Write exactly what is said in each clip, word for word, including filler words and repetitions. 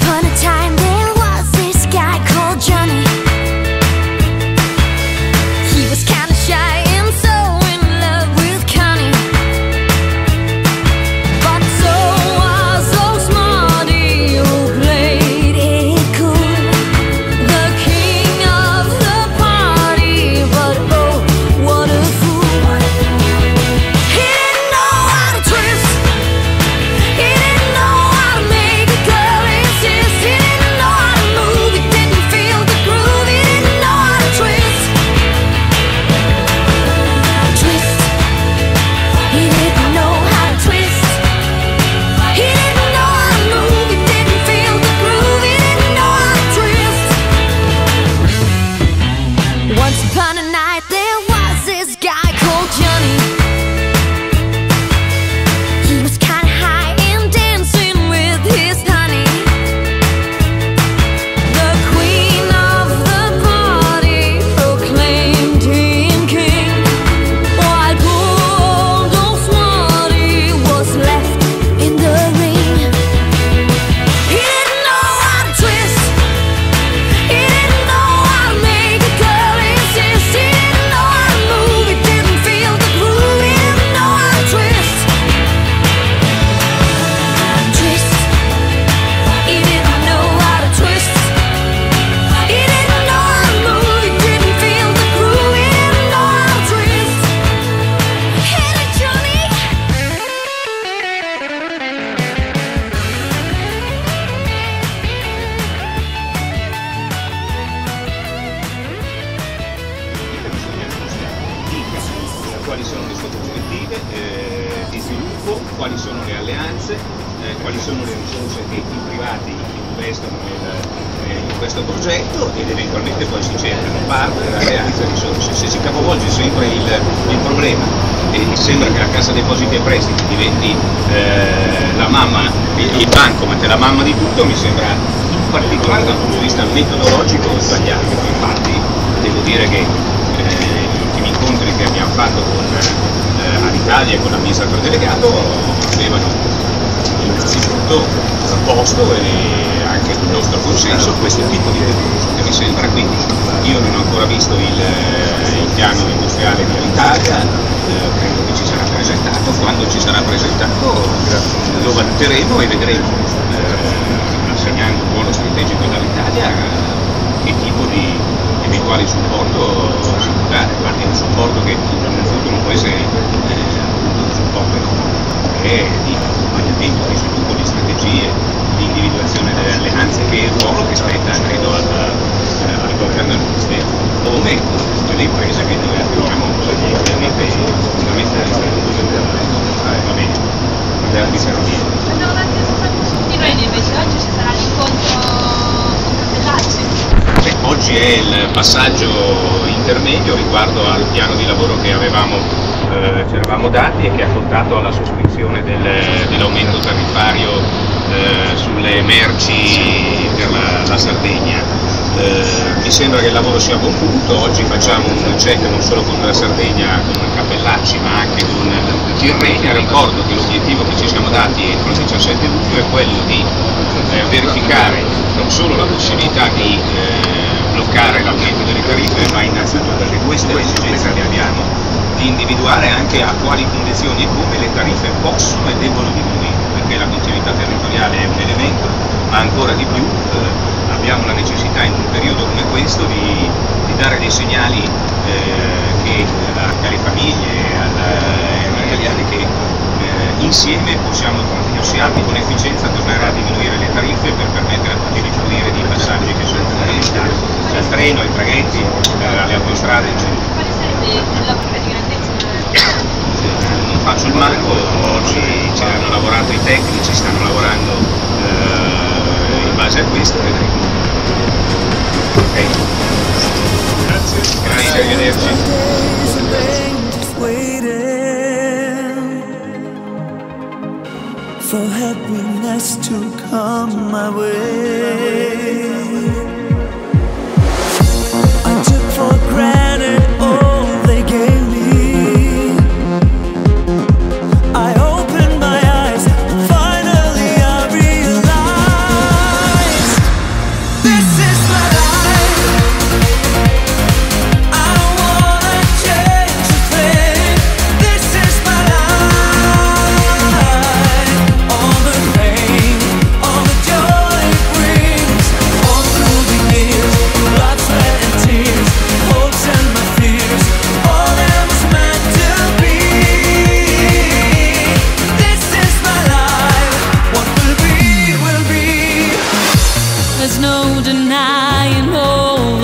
upon a time there was this guy called Johnny. He was kind of shy and so in love with Connie. But so was old Smarty who played it cool, the king of the party. But oh, what a fool. He didn't know how to twist. He didn't know how to make a girl insist. He didn't know how to move. He didn't feel the groove. He didn't know how to twist. Twist. He didn't know how to twist. He didn't know how to move. He didn't feel the groove. He didn't know how to twist. Once upon a night there was this guy called Johnny. He was kinda high and dancing with his honey. The queen of the party proclaimed him king, while poor old Smarty was left in the ring. He didn't know how to twist. He didn't know how to make a girl insist. He didn't know how to move. He didn't feel the groove. He didn't know how to twist. Twist. He didn't know how to twist. He didn't know how to move. He didn't feel the groove. He didn't know how to twist. Hit it, Johnny. Dica quali sono le sue prospettive eh, di sviluppo, quali sono le alleanze, eh, quali sono le risorse che i privati investono nel- eh, in questo progetto ed eventualmente poi si cercano partner, alleanze, risorse. Se si capovolge sempre il, il problema e sembra che la Cassa Depositi e Prestiti diventi eh, la mamma, il, il bancomat è la mamma di tutto, mi sembra in particolare dal punto di vista metodologico sbagliato. Infatti devo dire che eh, gli incontri che abbiamo fatto con eh, Alitalia e con l'amministratore delegato avevano innanzitutto proposto e anche il nostro consenso questo tipo di che mi sembra, quindi io non ho ancora visto il, il piano industriale di Alitalia, eh, credo che ci sarà presentato, quando ci sarà presentato lo valuteremo e vedremo, eh, assegnando un ruolo strategico dall'Italia, che tipo di eventuali supporto si può dare, guardi un supporto che innanzitutto non può essere eh, un supporto è di accompagnamento, di sviluppo, di strategie, di individuazione delle alleanze, che è il ruolo che spetta credo al, al governo del Ministero, come tutte le imprese che noi abbiamo ovviamente fondamentali va bene, modello di ferrovie. Andiamo avanti su Tirrenia invece, oggi ci sarà l'incontro con Cappellacci. Oggi è il passaggio intermedio riguardo al piano di lavoro che avevamo, eh, ci eravamo dati e che ha portato alla sospensione del, dell'aumento tariffario eh, sulle merci per la, la Sardegna. Eh, mi sembra che il lavoro sia a buon punto, oggi facciamo un check non solo con la Sardegna, con Cappellacci, ma anche con Tirrenia. Ricordo che l'obiettivo che ci siamo dati entro il diciassette luglio è quello di eh, verificare non solo la possibilità di eh, bloccare l'aumento delle tariffe, ma innanzitutto, perché questa è l'esigenza che abbiamo, di individuare anche a quali condizioni e come le tariffe possono e devono diminuire, perché la continuità territoriale è un elemento, ma ancora di più eh, abbiamo la necessità in un periodo come questo di, di dare dei segnali eh, che, anche alle famiglie, agli italiani, che eh, insieme possiamo, possiamo con efficienza tornare a diminuire le tariffe per permettere a tutti di fruire di passaggi che sono fondamentali. Dal treno, ai traghetti, alle autostrade, eccetera. Quali sarebbe la punta di grandezza? Non faccio il manco, oggi ci hanno lavorato i tecnici, stanno lavorando eh, in base a questo, vedremo. Ok, grazie. Grazie, arrivederci. For granted all they gave me, I opened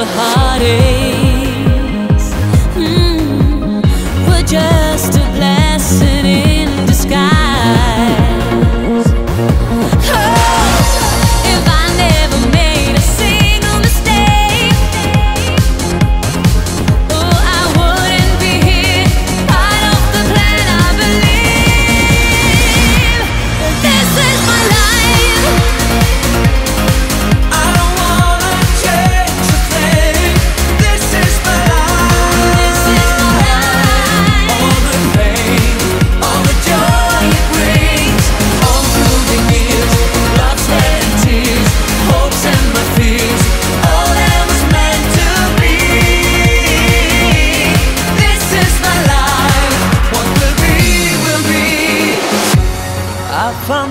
the heartaches, mm, were just a blessing in disguise. Oh, if I never made a single mistake, oh, I wouldn't be here, part of the plan, I believe. This is my life.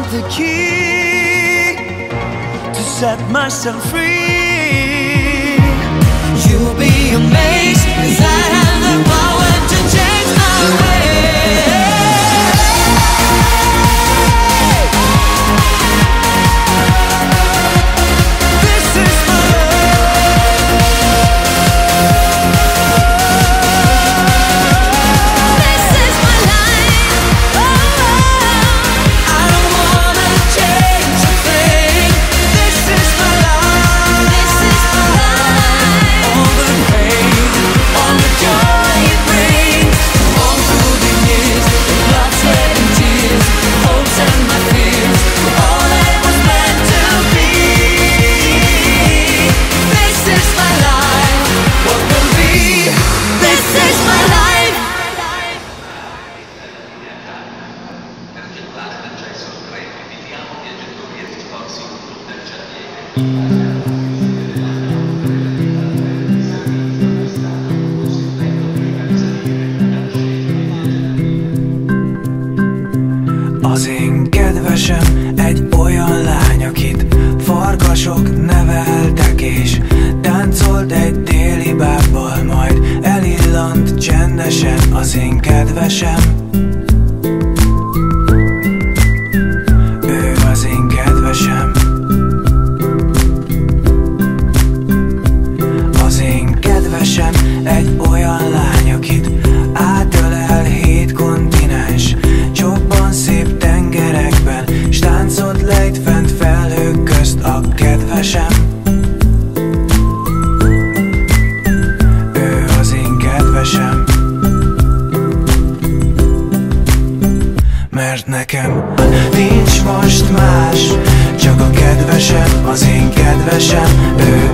The key to set myself free. You'll be amazed as I have the power to change my way. This is my life. This is my life. Oh, az én kedvesem egy olyan lány, akit farkasok neveltek, és táncolt egy téli bábbal, majd elillant csendesen. Az én kedvesem, ő az én kedvesem. Az én kedvesem egy olyan lány, akit átölel hét kontinens, csopban szép tengerekben, s táncot lejt fent felhők közt. A kedvesem, ő az én kedvesem. Mert nekem nincs most más, csak a kedvesem, az én kedvesem, ő